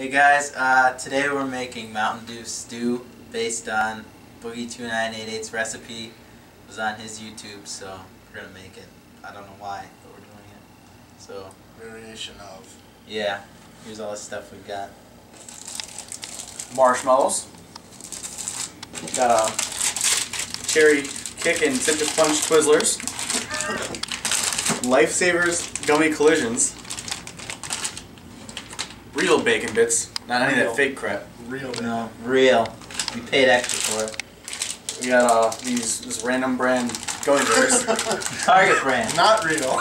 Hey guys, today we're making Mountain Dew stew based on Boogie2988's recipe. It was on his YouTube, so we're gonna make it. I don't know why, but we're doing it. So variation of. Yeah. Here's all the stuff we've got. Marshmallows. We've got cherry kick and citrus punch Twizzlers. Life Savers gummy collisions. Real bacon bits, not any of that fake crap. Real, no, real. We paid extra for it. We got this random brand going burgers. Target brand. Not real.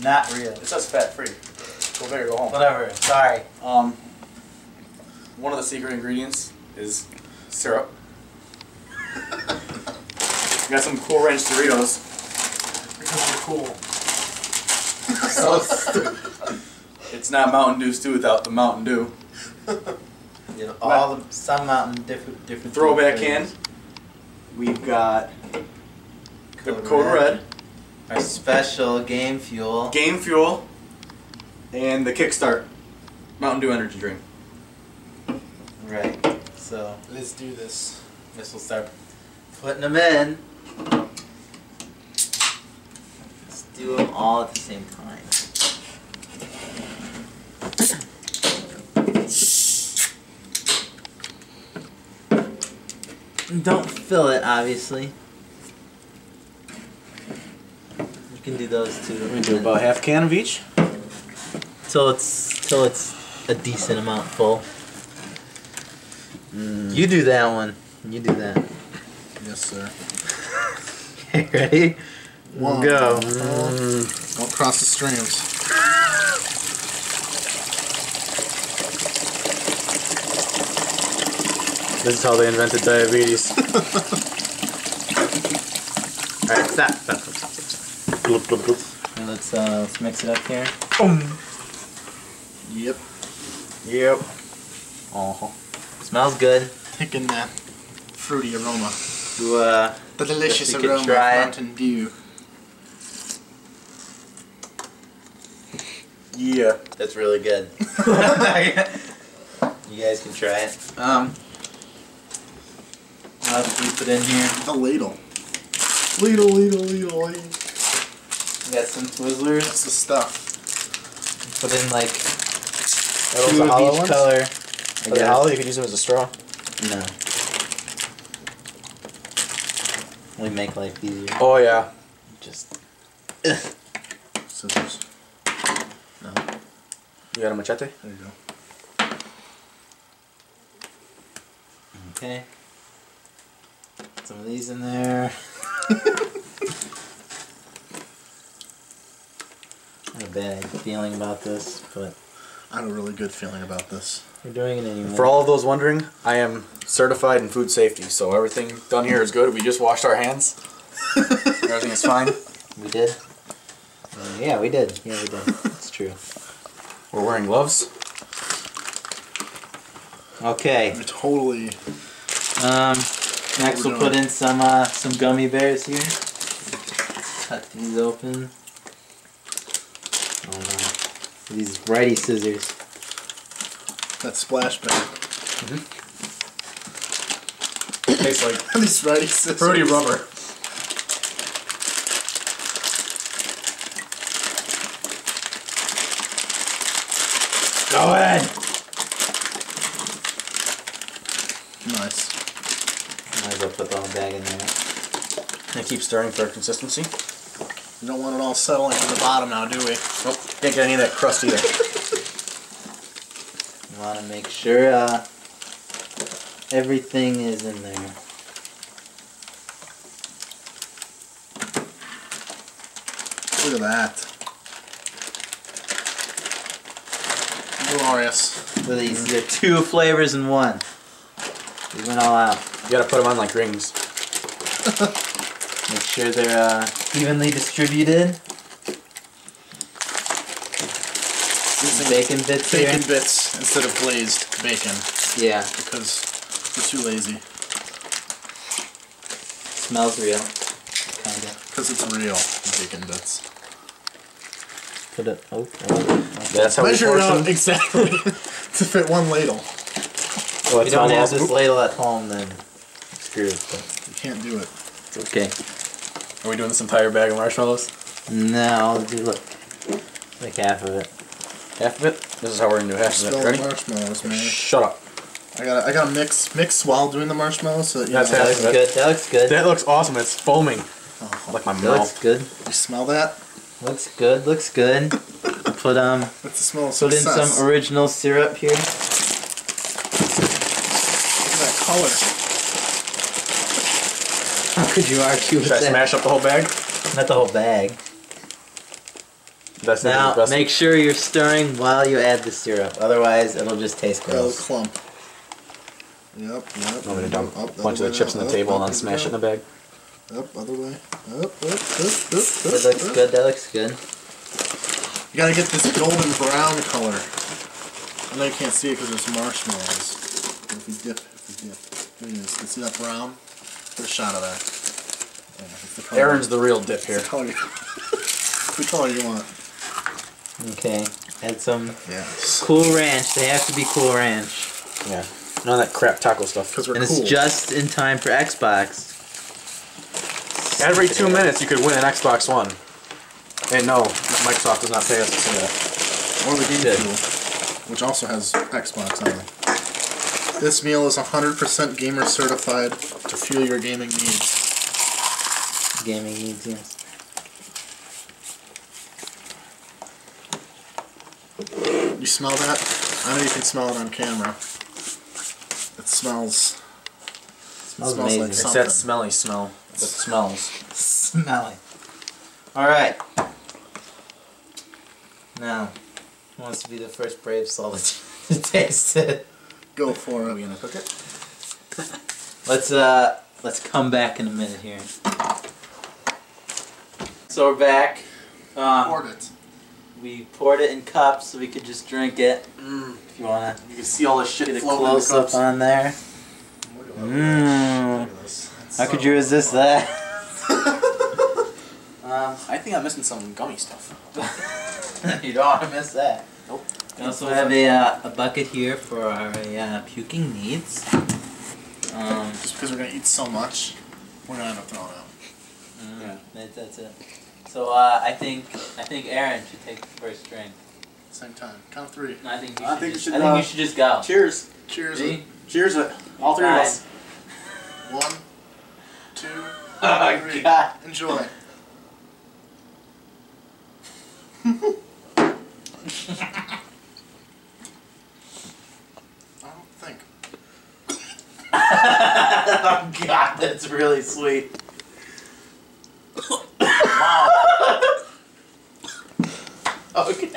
Not real. It says fat free. Go big or go home. Whatever. Sorry. One of the secret ingredients is syrup. We got some Cool Ranch Doritos. Because we're cool. So stupid. It's not Mountain Dew stew without the Mountain Dew. You know, all the some Mountain different throwback can. We've got Code Red, our special Game Fuel, and the Kickstart Mountain Dew energy drink. All right, so let's do this. This will start putting them in. Let's do them all at the same time. Don't fill it, obviously. You can do those too. We do about half can of each. Till it's a decent amount full. Mm. You do that one. You do that. Yes, sir. Okay, ready? We'll go. Don't cross the streams. This is how they invented diabetes. Alright, stop. Bloop, bloop, bloop. And let's mix it up here. Yep. Yep. Uh-huh. Smells good. Taking that fruity aroma. The delicious aroma of Mountain Dew. Yeah. That's really good. You guys can try it. What else do we put in here? A ladle. Ladle. We got some Twizzlers. That's the stuff. Put in like two of each ones? Color. Are they hollow? You could use them as a straw? No. We make life easier. Oh yeah. Just... Scissors. No. You got a machete? There you go. Okay. Some of these in there. I have a bad feeling about this, but I have a really good feeling about this. We're doing it anyway. For all of those wondering, I am certified in food safety, so everything done here is good. We just washed our hands. Everything is fine. We did. Yeah, we did. Yeah, we did. It's true. We're wearing gloves. Okay. We're totally. Next we'll put in some gummy bears here. Cut these open. Oh no. These righty scissors. That splash bag. Mm-hmm. Tastes like these righty scissors. Fruity rubber. Go in! Nice. Might as well put the whole bag in there. And keep stirring for consistency. We don't want it all settling to the bottom now, do we? Nope. Can't get any of that crust either. You want to make sure everything is in there. Look at that. Glorious. Look at these. There are two flavors in one. We went all out. You gotta put them on like rings. Make sure they're evenly distributed. Some bacon bits here. Bacon bits instead of glazed bacon. Yeah. Because we're too lazy. Smells real. Kinda. Because it's real bacon bits. Put it. Oh, that's how measure we portion. It out exactly to fit one ladle. Well, if you don't have this ladle at home, then screw it. But you can't do it. Okay. Are we doing this entire bag of marshmallows? No. Do look. Like half of it. Half of it. This is how we're gonna do half of it. Ready? Marshmallows, man. Shut up. I gotta mix while doing the marshmallows. So that, you know, that looks good. That looks good. That looks awesome. It's foaming. Oh, like my mouth. That looks good. You smell that? Looks good. Looks good. Put That's the smell of success. Put in some original syrup here. Look at that color. How could you argue with that? Should I smash up the whole bag? Not the whole bag. That's now make sure you're stirring while you add the syrup. Otherwise, it'll just taste gross. That'll clump. Yep. I'm gonna dump a bunch of the chips on the table and then smash it in the bag. Up, other way. Up. That looks good. That looks good. You gotta get this golden brown color. I know you can't see it because there's marshmallows. But if we dip, there it is. You can see that brown? Put a shot of that. Yeah, it's the color. Aaron's the real dip here. What color you want? Okay. Add some Cool Ranch. They have to be Cool Ranch. Yeah. None of that crap taco stuff. And it's cool. Just in time for Xbox. Every 2 minutes you could win an Xbox One. And no, Microsoft does not pay us to say that. Or the Game Fuel, which also has Xbox on it. This meal is 100% gamer certified to fuel your gaming needs. Gaming needs, yes. You smell that? I know you can smell it on camera. It smells. It smells amazing. Like something. It's that smelly smell. It smells. Smelly. Alright. Now, who wants to be the first brave soul to taste it? Go for it. Are we gonna cook it? Let's come back in a minute here. So we're back. Poured it. We poured it in cups so we could just drink it. If you wanna, you can see all this shit. Get a close up on there. How could you resist that? I think I'm missing some gummy stuff. You don't want to miss that. Nope. We also have a bucket here for our puking needs. Just because we're going to eat so much, we're going to end up throwing out. Yeah, that's it. So I think Aaron should take the first drink. Same time. Count three. No, I think you should just go. Cheers. Cheers. Cheers. All three of us. One. Two, three. God. Enjoy. I don't think. Oh God, that's really sweet. Wow. Okay.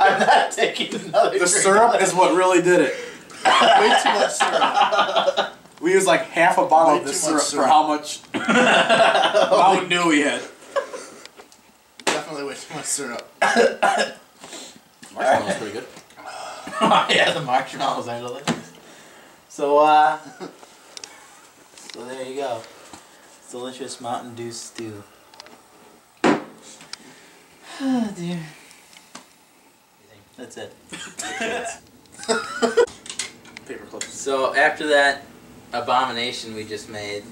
I'm not taking another drink. The syrup is what really did it. Way too much syrup. We used like half a bottle of this syrup for how much Mountain Dew we had. Definitely way too much syrup. Marshmallow's pretty good. Yeah, the marshmallows are delicious. So, so there you go. It's delicious Mountain Dew stew. Oh dear. That's it. Paperclip. So after that abomination we just made,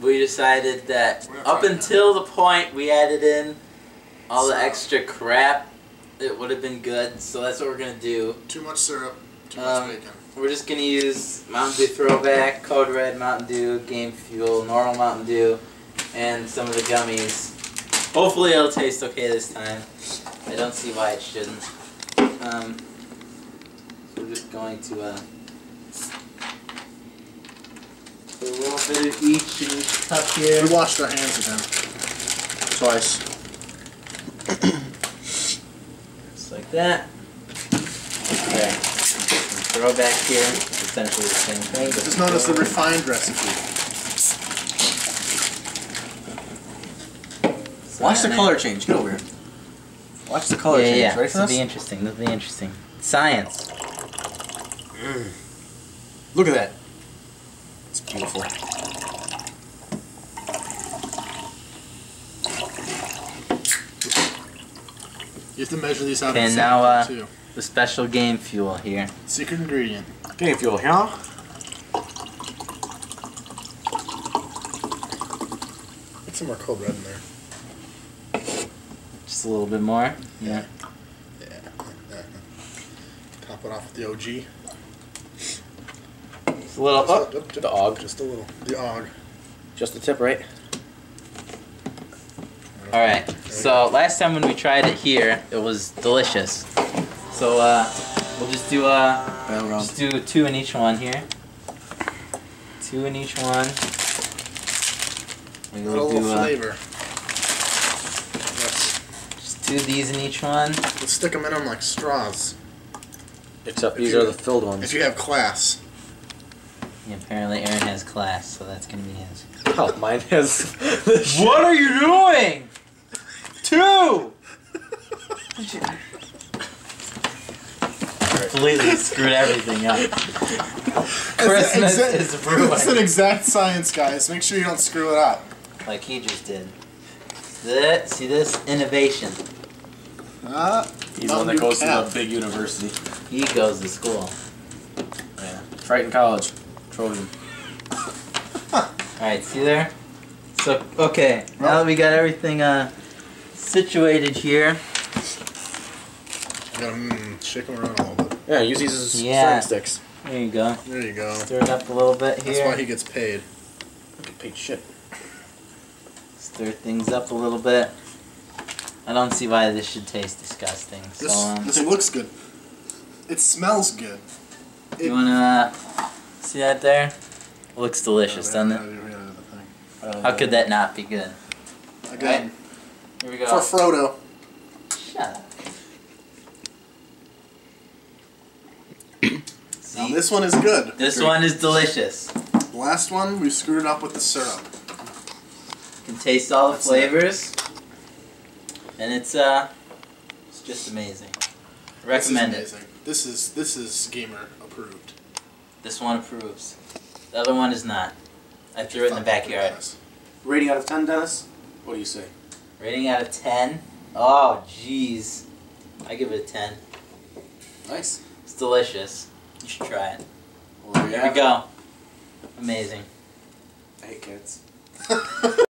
we decided that up until the point we added in all the extra crap, it would have been good. So that's what we're going to do. Too much syrup, too much bacon. We're just going to use Mountain Dew Throwback, Code Red Mountain Dew, Game Fuel, normal Mountain Dew, and some of the gummies. Hopefully it'll taste okay this time. I don't see why it shouldn't. So we're just going to a little bit of each in each cup here. We washed our hands again. Twice. Just like that. Okay. Throw back here. It's essentially the same thing. Just notice the refined recipe. So watch the color change. Get over here. Watch the color change. Yeah. Right, this will be interesting. This will be interesting. Science. Look at that. It's beautiful. You have to measure these out. Okay, now too. The special Game Fuel here. Secret ingredient. Game Fuel, huh? Put some more Code Red in there. Just a little bit more. Yeah. Yeah. Top it off with the OG. Just a little. Oh, the og. Just a little. The og. Just the tip, right? Alright, so last time when we tried it here, it was delicious. So we'll just do two in each one here. Two in each one. And we'll do flavor. Just do these in each one. Let's stick them in them like straws. Except these are the filled ones. If you have class. Yeah, apparently Aaron has class, so that's gonna be his. Oh, mine has. What are you doing? Two! Completely screwed everything up. Christmas is ruined. It's an exact science, guys. Make sure you don't screw it up. Like he just did. See this? Innovation. He's the one that goes to the big university. He goes to school. Yeah. Triton College. Trojan. Alright, see there? So, okay, now that we got everything situated here. Gotta shake them around a little bit. Yeah, use these as stirring sticks. There you go. There you go. Stir it up a little bit here. That's why he gets paid. I get paid shit. Stir things up a little bit. I don't see why this should taste disgusting. This, so, this looks good. It smells good. You wanna see that there? It looks delicious, doesn't it? How could that not be good? Again. Right. Here we go. For Frodo. Shut up. Now this one is good. This one is delicious. The last one, we screwed it up with the syrup. You can taste all the flavors. And it's just amazing. I recommend it. This is gamer approved. This one approves. The other one is not. I threw it in the backyard. Rating out of 10, Dennis? What do you say? Rating out of 10? Oh, jeez. I give it a 10. Nice. It's delicious. You should try it. Well, there we go. Amazing. I hate kids.